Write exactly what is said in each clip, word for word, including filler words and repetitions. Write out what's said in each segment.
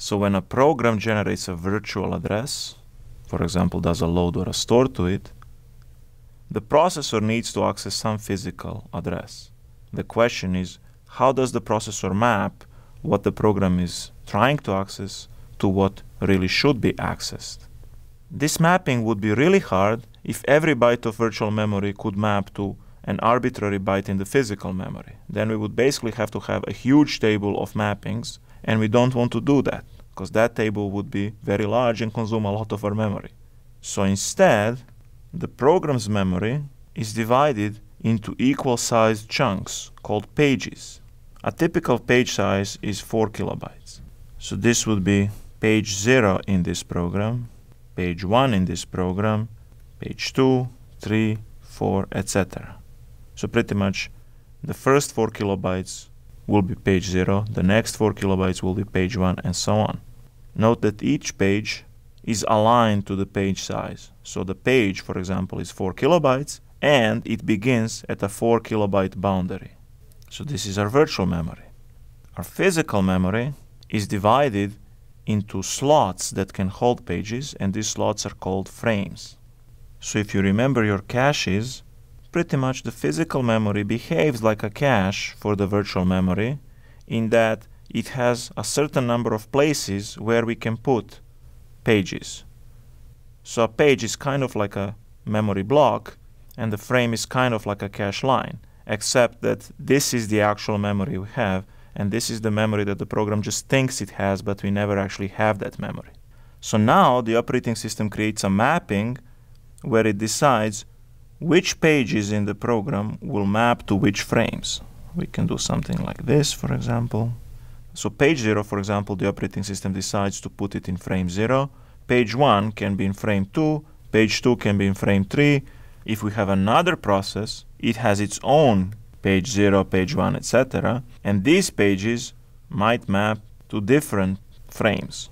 So when a program generates a virtual address, for example, does a load or a store to it, the processor needs to access some physical address. The question is, how does the processor map what the program is trying to access to what really should be accessed? This mapping would be really hard if every byte of virtual memory could map to an arbitrary byte in the physical memory. Then we would basically have to have a huge table of mappings, and we don't want to do that, because that table would be very large and consume a lot of our memory. So instead, the program's memory is divided into equal-sized chunks called pages. A typical page size is four kilobytes. So this would be page zero in this program, page one in this program, page two, three, four, et cetera. So pretty much the first four kilobytes will be page zero, the next four kilobytes will be page one, and so on. Note that each page is aligned to the page size. So the page, for example, is four kilobytes, and it begins at a four kilobyte boundary. So this is our virtual memory. Our physical memory is divided into slots that can hold pages, and these slots are called frames. So if you remember your caches, pretty much the physical memory behaves like a cache for the virtual memory, in that it has a certain number of places where we can put pages. So a page is kind of like a memory block, and the frame is kind of like a cache line, except that this is the actual memory we have, and this is the memory that the program just thinks it has, but we never actually have that memory. So now the operating system creates a mapping where it decides which pages in the program will map to which frames. We can do something like this, for example. So page zero, for example, the operating system decides to put it in frame zero. Page one can be in frame two. Page two can be in frame three. If we have another process, it has its own page zero, page one, et cetera. And these pages might map to different frames.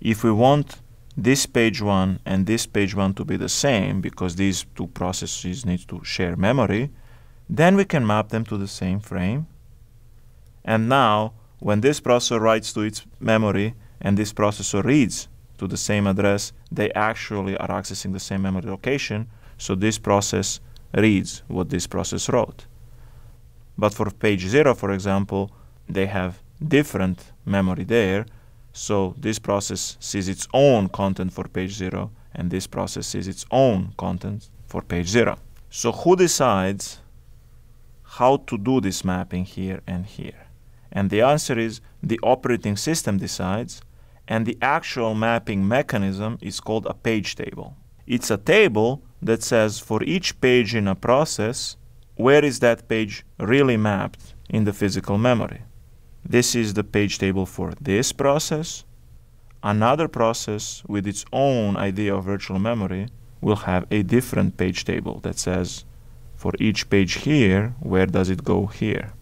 If we want this page one and this page one to be the same, because these two processes need to share memory, then we can map them to the same frame. And now, when this processor writes to its memory and this processor reads to the same address, they actually are accessing the same memory location, so this process reads what this process wrote. But for page zero, for example, they have different memory there. So this process sees its own content for page zero, and this process sees its own content for page zero. So who decides how to do this mapping here and here? And the answer is the operating system decides, and the actual mapping mechanism is called a page table. It's a table that says for each page in a process, where is that page really mapped in the physical memory? This is the page table for this process. Another process with its own idea of virtual memory will have a different page table that says for each page here, where does it go here?